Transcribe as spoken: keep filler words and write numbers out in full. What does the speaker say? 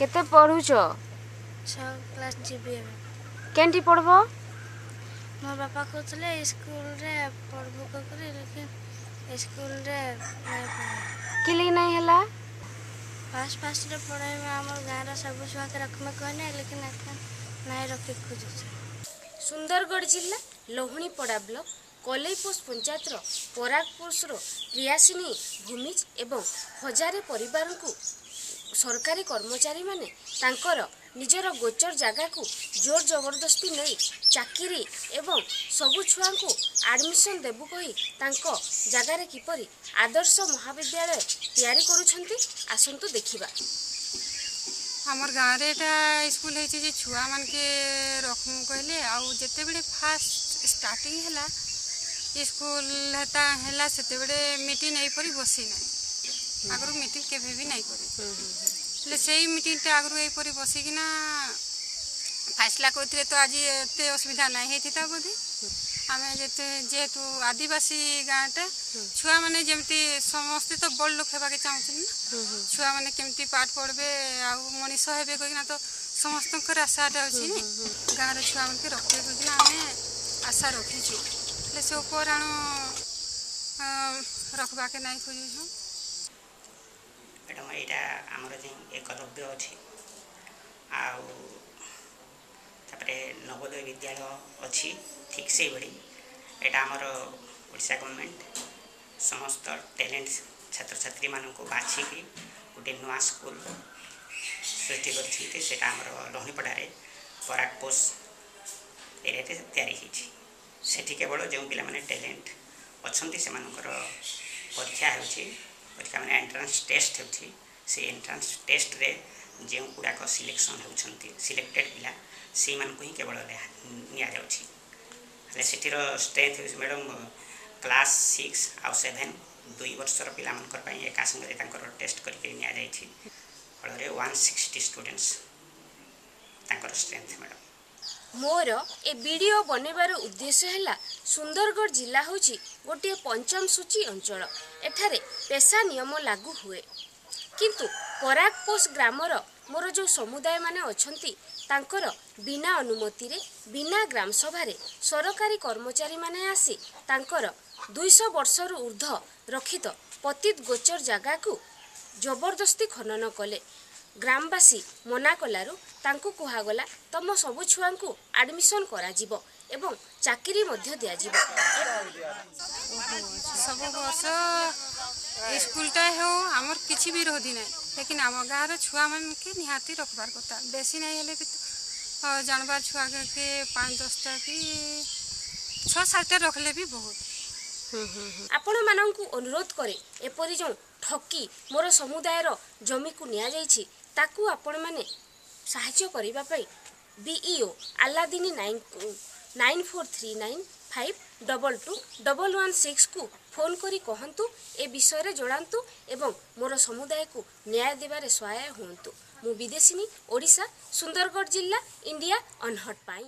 केते पढु छो? छ क्लास जीबी में केंटी पढबो? मोर बापा कोतले स्कूल रे पढबो को करे लेकिन स्कूल रे नहीं पढे किली नहीं हला पास पास रे पढाई में हमर गारा सब स्वागत रखमे कहने लेकिन अखन नहीं रखे खुज सुंदरगढ़ जिला लोहणीपड़ा ब्लॉक कोलईपोस्ट पंचायत परागपुरस क्रियासिनी भूमिज एवं हजारे परिवार को सरकारी कर्मचारी माने तांकर निजर गोचर जगह को जोर जबरदस्ती नहीं चाकरी एवं सबु छुआ को आडमिशन देबू कही तांको जगार किपरि आदर्श महाविद्यालय तैयारी करूछंती आसंतु देखिबा। हमर गाँव रे स्कूल है जे छुआ मान के रखमु कहले आउ जते बड़े फास्ट स्टार्टिंग हैला स्कूल हता हैला सेते बड़े मीटिंग नहीं परी बसी नहीं आगरु मीटिंग केबे भी नहीं करे ले सेही मीटिंग ते आगरु एई परी बसी किना फैसला कोथरे तो आज एते असुविधा नहीं हेती त बोधी हमें जेते जेतु आदिवासी गाँटा छुआ माने जेमती समस्त तो बड़ लोग हेबा के चाहछन छुआ माने केमती पाठ पढ़बे आ मनीष हेबे कोइना तो समस्त को आशाटा होछि नि गाँव रे छुआ मन के रखे कोइना हमें आशा रखी छी ले से ऊपर आणो रखबा के नहीं खोजु छु एटा एटा हमर जे एकलव्य अछि आ तापरे नवोदय विद्यालय अछि ठीक से बड़ी एटा हमर ओडिशा गवर्नमेंट समस्त टैलेंट छात्र छात्री मानक बाछी की गोटे नुआ स्कूल सृष्टि कर लोहनीपड़ा परागपोस एरिया तैयारी केवल जो पे टैलेंट अच्छा से परीक्षा होरीक्षा मैंने एंट्रांस टेस्ट होट्रांस टेस्ट रे जो गुड़ाक सिलेक्शन होती सिलेक्टेड पिला से ही केवल निठर स्ट्रेंथ मैडम क्लास सिक्स आउ सेभेन दुई वर्षर पाई एक संगे टेस्ट करके नियाजाई वन सिक्सटी स्टूडेंट्स तांकर स्ट्रेंथ मैडम। मोर ए वीडियो बनइबार उद्देश्य है सुंदरगढ़ जिला हूँ गोटे पंचम सूची अंचल एठारे पेशा नियम लागू हुए किंतु परागपोस्ट ग्रामर मोर जो समुदाय माने अछंती तांकर बिना अनुमति रे बिना ग्राम सभा रे सरकारी कर्मचारी माने आसी तांकर दुई सौ वर्षर ऊर्ध रखित पतित गोचर जगह को जबरदस्ती खनन कले ग्रामवासी मना कलारू तांकु कुहागला तम सबु छुआ को एडमिशन करा जिवो एवं चाकरी मध्य दिया जिवो सब वर्ष स्कूलटा हो आमर किसी विरोध नहीं लेकिन आम गाँव छुआ मन के निहाती रखबार कथा बेसी नहीं हेले भी जानबार छुआ के पाँच दसटा कि छः सातटा रखले भी बहुत आपण मानकू अनुरोध करे एपरी जो ठकी मोर समुदायर जमी को निया जायछि ताकू आपण माने सहायता करिबा पई बीईओ अलादीनी nine nine four three nine five double two double one six को फोन करी कहंतु ए विषय रे जोड़ांतु एवं मोर समुदाय को न्याय देबारे सहाय होंतु। मु विदेशिनी ओडिशा सुंदरगढ़ जिला इंडिया अनहट पाई।